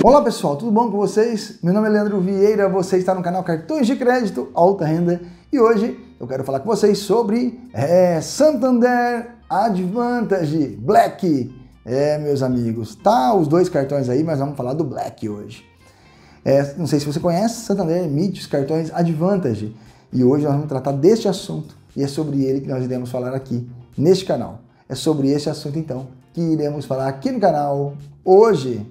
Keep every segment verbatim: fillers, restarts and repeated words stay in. Olá pessoal, tudo bom com vocês? Meu nome é Leandro Vieira, você está no canal Cartões de Crédito Alta Renda e hoje eu quero falar com vocês sobre é, Santander Advantage Black. É, meus amigos, tá os dois cartões aí, mas vamos falar do Black hoje. É, não sei se você conhece, Santander emite os cartões Advantage e hoje nós vamos tratar deste assunto e é sobre ele que nós iremos falar aqui neste canal. É sobre esse assunto então que iremos falar aqui no canal hoje.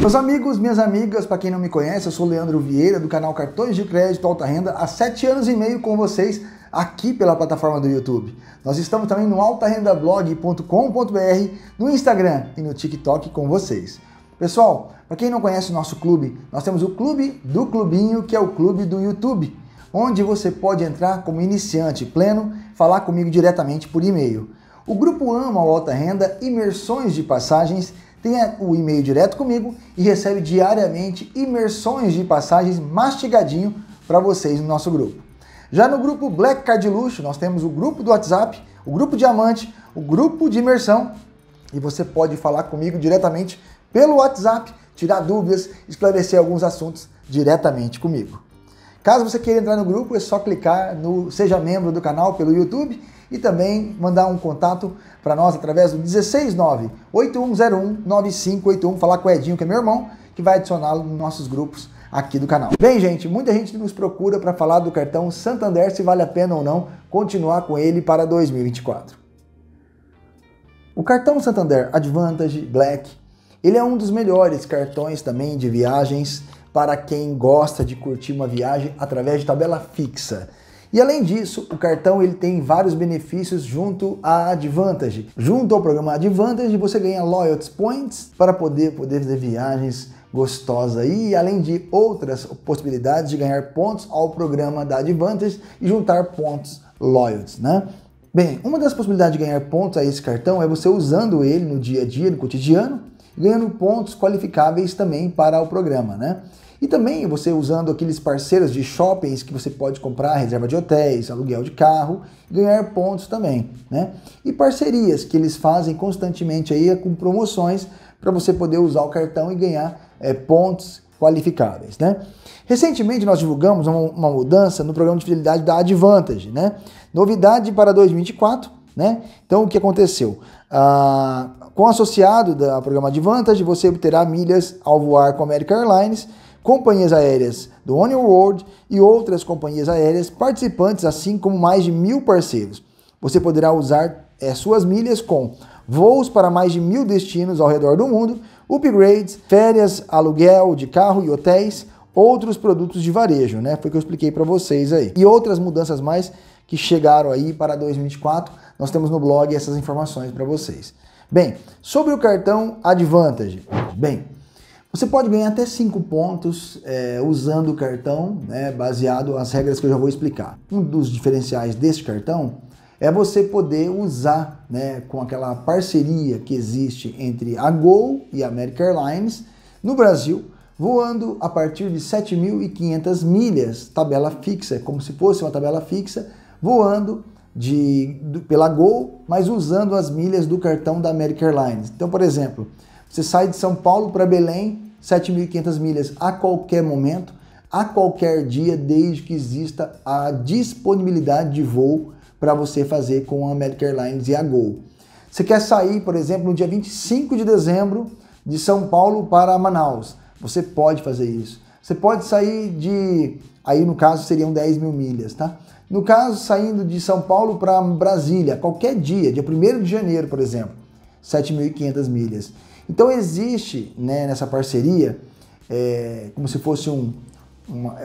Meus amigos, minhas amigas, para quem não me conhece, eu sou o Leandro Vieira do canal Cartões de Crédito Alta Renda há sete anos e meio com vocês aqui pela plataforma do YouTube. Nós estamos também no alta renda blog ponto com ponto br, no Instagram e no TikTok com vocês. Pessoal, para quem não conhece o nosso clube, nós temos o Clube do Clubinho, que é o Clube do YouTube, onde você pode entrar como iniciante pleno, falar comigo diretamente por e-mail. O grupo ama o Alta Renda, imersões de passagens, tem o e-mail direto comigo e recebe diariamente imersões de passagens mastigadinho para vocês no nosso grupo. Já no grupo Black Card Luxo, nós temos o grupo do WhatsApp, o grupo Diamante, o grupo de imersão e você pode falar comigo diretamente pelo WhatsApp, tirar dúvidas, esclarecer alguns assuntos diretamente comigo. Caso você queira entrar no grupo, é só clicar no Seja Membro do canal pelo YouTube e também mandar um contato para nós através do um seis nove, oito um zero um, nove cinco oito um, falar com o Edinho, que é meu irmão, que vai adicioná-lo nos nossos grupos aqui do canal. Bem, gente, muita gente nos procura para falar do cartão Santander, se vale a pena ou não continuar com ele para dois mil e vinte e quatro. O cartão Santander Advantage Black, ele é um dos melhores cartões também de viagens para quem gosta de curtir uma viagem através de tabela fixa. E além disso, o cartão ele tem vários benefícios junto à Advantage. Junto ao programa Advantage, você ganha Loyalty Points para poder, poder fazer viagens gostosas aí, além de outras possibilidades de ganhar pontos ao programa da Advantage e juntar pontos Loyalty, né? Bem, uma das possibilidades de ganhar pontos a esse cartão é você usando ele no dia a dia, no cotidiano, ganhando pontos qualificáveis também para o programa, né? E também você usando aqueles parceiros de shoppings que você pode comprar reserva de hotéis, aluguel de carro, ganhar pontos também, né? E parcerias que eles fazem constantemente aí com promoções para você poder usar o cartão e ganhar é, pontos qualificáveis, né? Recentemente nós divulgamos uma, uma mudança no programa de fidelidade da Advantage, né? Novidade para dois mil e vinte e quatro, né? Então o que aconteceu? Ah, com o associado do programa Advantage, você obterá milhas ao voar com a American Airlines, companhias aéreas do OneWorld e outras companhias aéreas participantes, assim como mais de mil parceiros. Você poderá usar é, suas milhas com voos para mais de mil destinos ao redor do mundo, upgrades, férias, aluguel de carro e hotéis, outros produtos de varejo, né? Foi o que eu expliquei para vocês aí. E outras mudanças mais que chegaram aí para dois mil e vinte e quatro, nós temos no blog essas informações para vocês. Bem, sobre o cartão Advantage, bem, você pode ganhar até cinco pontos é, usando o cartão, né, baseado nas regras que eu já vou explicar. Um dos diferenciais deste cartão é você poder usar, né, com aquela parceria que existe entre a Gol e a American Airlines no Brasil, voando a partir de sete mil e quinhentas milhas, tabela fixa, como se fosse uma tabela fixa, voando de, do, pela Gol, mas usando as milhas do cartão da American Airlines. Então, por exemplo, você sai de São Paulo para Belém, sete mil e quinhentas milhas a qualquer momento, a qualquer dia, desde que exista a disponibilidade de voo para você fazer com a American Airlines e a Gol. Você quer sair, por exemplo, no dia vinte e cinco de dezembro de São Paulo para Manaus, você pode fazer isso. Você pode sair de, aí no caso seriam dez mil milhas, tá? No caso, saindo de São Paulo para Brasília, qualquer dia, dia primeiro de janeiro, por exemplo, sete mil e quinhentas milhas. Então existe, né, nessa parceria, é, como se fosse um,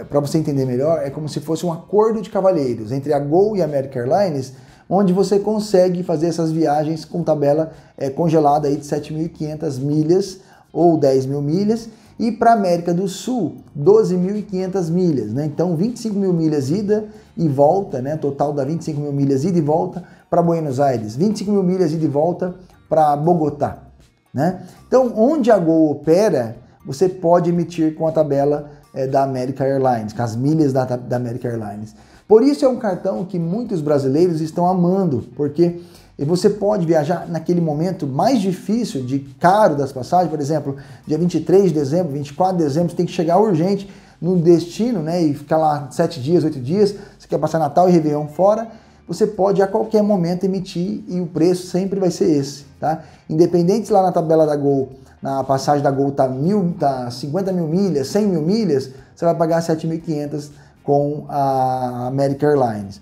para você entender melhor, é como se fosse um acordo de cavalheiros entre a Gol e a American Airlines, onde você consegue fazer essas viagens com tabela é, congelada aí de sete mil e quinhentas milhas ou dez mil milhas, e para a América do Sul, doze mil e quinhentas milhas, né? Então vinte e cinco mil milhas ida e volta, né? Total dá vinte e cinco mil milhas ida e volta para Buenos Aires, vinte e cinco mil milhas ida e volta para Bogotá, né? Então, onde a Gol opera, você pode emitir com a tabela é, da American Airlines, com as milhas da, da American Airlines. Por isso é um cartão que muitos brasileiros estão amando, porque você pode viajar naquele momento mais difícil de caro das passagens, por exemplo, dia vinte e três de dezembro, vinte e quatro de dezembro, você tem que chegar urgente no destino, né, e ficar lá sete dias, oito dias, você quer passar Natal e Réveillon fora, você pode a qualquer momento emitir e o preço sempre vai ser esse, tá? Independente se lá na tabela da Gol, na passagem da Gol tá, mil, tá cinquenta mil milhas, cem mil milhas, você vai pagar sete mil e quinhentas com a American Airlines.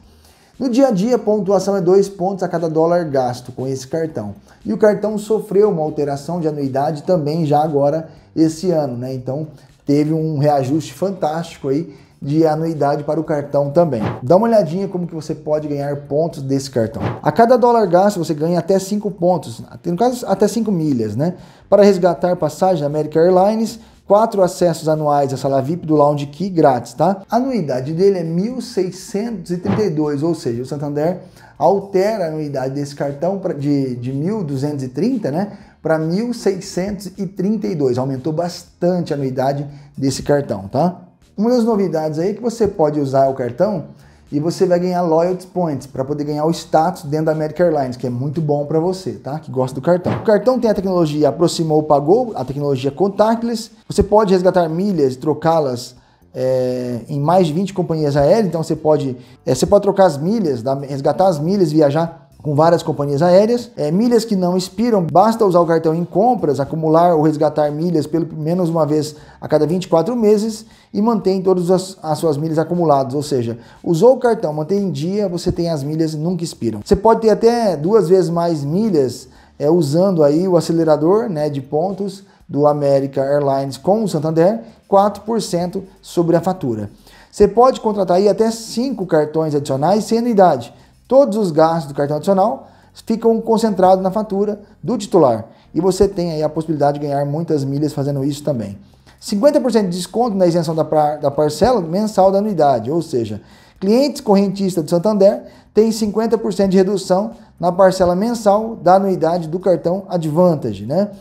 No dia a dia, a pontuação é dois pontos a cada dólar gasto com esse cartão. E o cartão sofreu uma alteração de anuidade também já agora esse ano, né? Então teve um reajuste fantástico aí de anuidade para o cartão também. Dá uma olhadinha como que você pode ganhar pontos desse cartão. A cada dólar gasto você ganha até cinco pontos, no caso até cinco milhas, né? Para resgatar passagem da American Airlines, quatro acessos anuais à sala V I P do Lounge Key grátis, tá? A anuidade dele é mil seiscentos e trinta e dois, ou seja, o Santander altera a anuidade desse cartão pra, de, de mil duzentos e trinta, né, para mil seiscentos e trinta e dois, aumentou bastante a anuidade desse cartão, tá? Uma das novidades aí é que você pode usar o cartão e você vai ganhar Loyalty Points para poder ganhar o status dentro da American Airlines, que é muito bom para você, tá? Que gosta do cartão. O cartão tem a tecnologia Aproximou Pagou, a tecnologia Contactless. Você pode resgatar milhas e trocá-las é, em mais de vinte companhias aéreas. Então você pode, é, você pode trocar as milhas, da, resgatar as milhas e viajar com várias companhias aéreas. É, milhas que não expiram, basta usar o cartão em compras, acumular ou resgatar milhas pelo menos uma vez a cada vinte e quatro meses e mantém todas as, as suas milhas acumuladas, ou seja, usou o cartão, mantém em dia, você tem as milhas, nunca expiram. Você pode ter até duas vezes mais milhas é, usando aí o acelerador, né, de pontos do American Airlines com o Santander, quatro por cento sobre a fatura. Você pode contratar aí até cinco cartões adicionais sem anuidade. Todos os gastos do cartão adicional ficam concentrados na fatura do titular. E você tem aí a possibilidade de ganhar muitas milhas fazendo isso também. cinquenta por cento de desconto na isenção da, par da parcela mensal da anuidade. Ou seja, clientes correntistas do Santander têm cinquenta por cento de redução na parcela mensal da anuidade do cartão Advantage, né?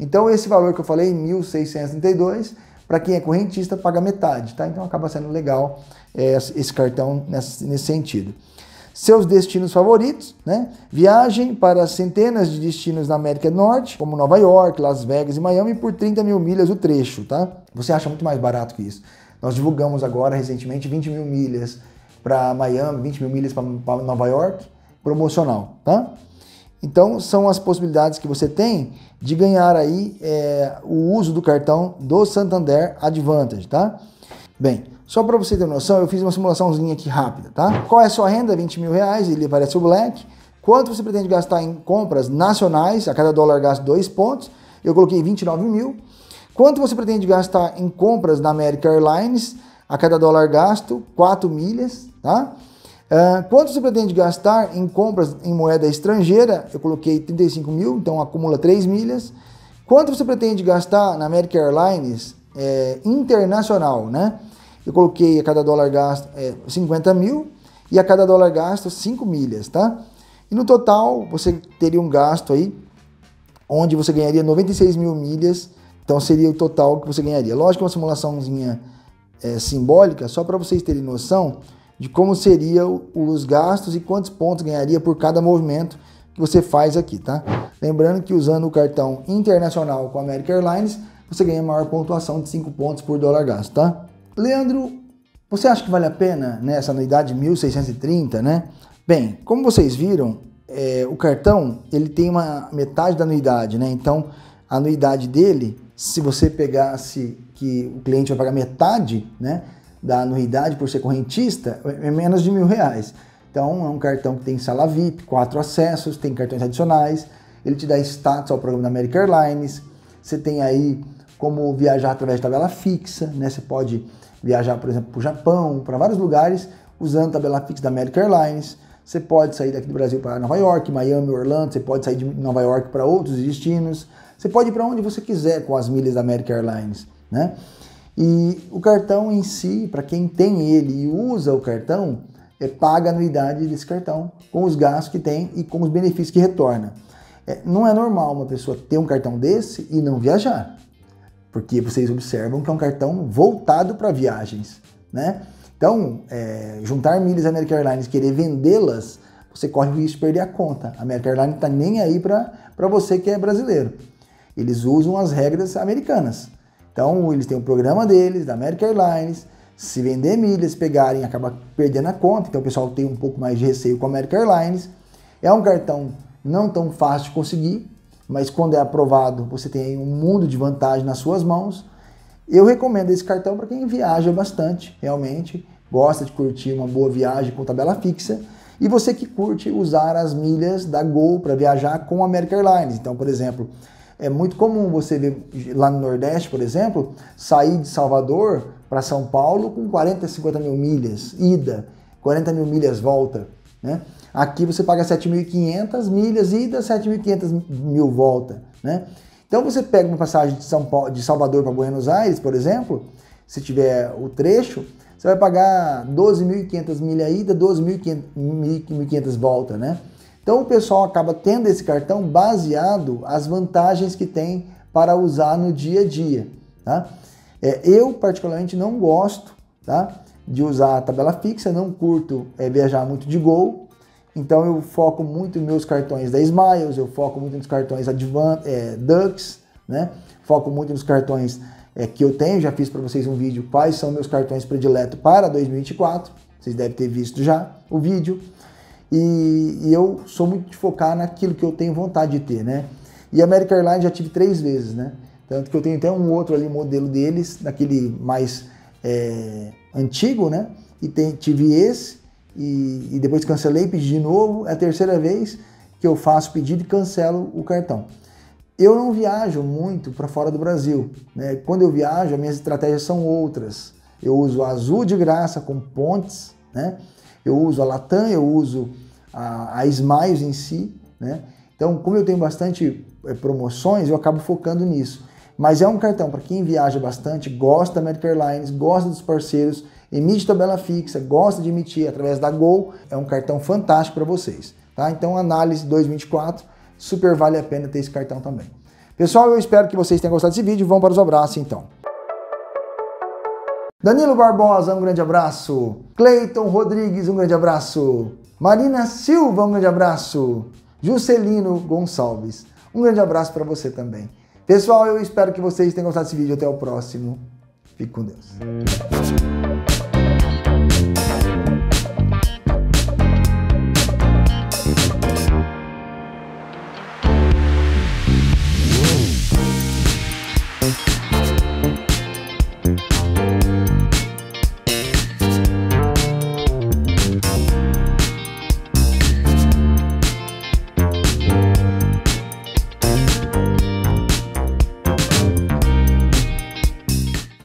Então esse valor que eu falei, mil seiscentos e trinta e dois, para quem é correntista paga metade, tá? Então acaba sendo legal é, esse cartão nesse, nesse sentido. Seus destinos favoritos, né? Viagem para centenas de destinos na América do Norte, como Nova York, Las Vegas e Miami, por trinta mil milhas o trecho, tá? Você acha muito mais barato que isso. Nós divulgamos agora, recentemente, vinte mil milhas para Miami, vinte mil milhas para Nova York, promocional, tá? Então, são as possibilidades que você tem de ganhar aí é, o uso do cartão do Santander Advantage, tá? Bem, só para você ter noção, eu fiz uma simulaçãozinha aqui rápida, tá? Qual é a sua renda? vinte mil reais, ele aparece o Black. Quanto você pretende gastar em compras nacionais? A cada dólar gasto dois pontos. Eu coloquei vinte e nove mil. Quanto você pretende gastar em compras na American Airlines? A cada dólar gasto, quatro milhas, tá? Uh, quanto você pretende gastar em compras em moeda estrangeira? Eu coloquei trinta e cinco mil, então acumula três milhas. Quanto você pretende gastar na American Airlines é, internacional, né? Eu coloquei a cada dólar gasto é, cinquenta mil e a cada dólar gasto cinco milhas, tá? E no total você teria um gasto aí onde você ganharia noventa e seis mil milhas, então seria o total que você ganharia. Lógico que é uma simulaçãozinha é, simbólica, só para vocês terem noção de como seriam os gastos e quantos pontos ganharia por cada movimento que você faz aqui, tá? Lembrando que usando o cartão internacional com a American Airlines, você ganha maior pontuação de cinco pontos por dólar gasto, tá? Leandro, você acha que vale a pena, né, essa anuidade mil seiscentos e trinta, né? Bem, como vocês viram, é, o cartão ele tem uma metade da anuidade, né? Então, a anuidade dele, se você pegasse que o cliente vai pagar metade, né, da anuidade por ser correntista, é menos de mil reais. Então, é um cartão que tem sala V I P, quatro acessos, tem cartões adicionais, ele te dá status ao programa da American Airlines, você tem aí como viajar através de tabela fixa, né? Você pode viajar, por exemplo, para o Japão, para vários lugares, usando a tabela fixa da American Airlines. Você pode sair daqui do Brasil para Nova York, Miami, Orlando, você pode sair de Nova York para outros destinos. Você pode ir para onde você quiser com as milhas da American Airlines, né? E o cartão em si, para quem tem ele e usa o cartão, é paga a anuidade desse cartão, com os gastos que tem e com os benefícios que retorna. É, não é normal uma pessoa ter um cartão desse e não viajar, porque vocês observam que é um cartão voltado para viagens, né? Então, é, juntar milhas American Airlines e querer vendê-las, você corre o risco de perder a conta. A American Airlines não está nem aí para você que é brasileiro. Eles usam as regras americanas. Então, eles têm um programa deles, da American Airlines. Se vender milhas, pegarem, acaba perdendo a conta. Então, o pessoal tem um pouco mais de receio com a American Airlines. É um cartão não tão fácil de conseguir, mas quando é aprovado, você tem aí um mundo de vantagem nas suas mãos. Eu recomendo esse cartão para quem viaja bastante, realmente, gosta de curtir uma boa viagem com tabela fixa. E você que curte usar as milhas da Gol para viajar com a American Airlines. Então, por exemplo, é muito comum você ver lá no Nordeste, por exemplo, sair de Salvador para São Paulo com quarenta, cinquenta mil milhas ida, quarenta mil milhas volta, né? Aqui você paga sete mil e quinhentas milhas ida, sete mil e quinhentas mil volta, né? Então você pega uma passagem de, São Paulo, de Salvador para Buenos Aires, por exemplo, se tiver o trecho, você vai pagar doze mil e quinhentas milha ida, doze mil e quinhentas volta, né? Então o pessoal acaba tendo esse cartão baseado as vantagens que tem para usar no dia a dia, tá? É, eu particularmente não gosto, tá, de usar a tabela fixa, não curto é, viajar muito de Gol, então eu foco muito nos meus cartões da Smiles, eu foco muito nos cartões Advan, é, Dux, né? Foco muito nos cartões é, que eu tenho, já fiz para vocês um vídeo quais são meus cartões prediletos para dois mil e vinte e quatro, vocês devem ter visto já o vídeo. E, e eu sou muito de focar naquilo que eu tenho vontade de ter, né? E a American Airlines já tive três vezes, né? Tanto que eu tenho até um outro ali, modelo deles, daquele mais é, antigo, né? E tem, tive esse, e, e depois cancelei, pedi de novo. É a terceira vez que eu faço pedido e cancelo o cartão. Eu não viajo muito para fora do Brasil, né? Quando eu viajo, as minhas estratégias são outras. Eu uso a Azul de graça com pontes, né? Eu uso a Latam, eu uso a, a Smiles em si, né? Então, como eu tenho bastante é, promoções, eu acabo focando nisso. Mas é um cartão para quem viaja bastante, gosta da American Airlines, gosta dos parceiros, emite tabela fixa, gosta de emitir através da Gol, é um cartão fantástico para vocês, tá? Então, análise dois mil e vinte e quatro, super vale a pena ter esse cartão também. Pessoal, eu espero que vocês tenham gostado desse vídeo, vamos para os abraços então. Danilo Barbosa, um grande abraço. Clayton Rodrigues, um grande abraço. Marina Silva, um grande abraço. Juscelino Gonçalves, um grande abraço para você também. Pessoal, eu espero que vocês tenham gostado desse vídeo. Até o próximo. Fique com Deus.